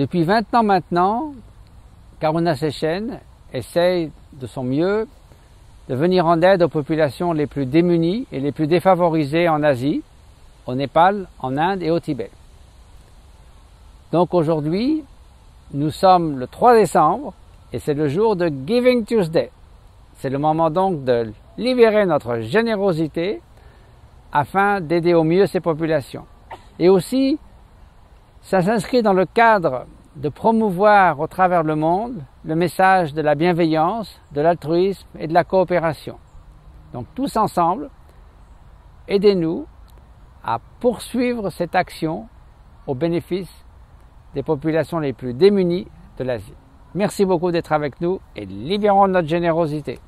Depuis 20 ans maintenant, Karuna-Shechen essaye de son mieux de venir en aide aux populations les plus démunies et les plus défavorisées en Asie, au Népal, en Inde et au Tibet. Donc aujourd'hui, nous sommes le 3 décembre et c'est le jour de Giving Tuesday. C'est le moment donc de libérer notre générosité afin d'aider au mieux ces populations. Et aussi, ça s'inscrit dans le cadre de promouvoir au travers le monde le message de la bienveillance, de l'altruisme et de la coopération. Donc tous ensemble, aidez-nous à poursuivre cette action au bénéfice des populations les plus démunies de l'Asie. Merci beaucoup d'être avec nous et libérons notre générosité.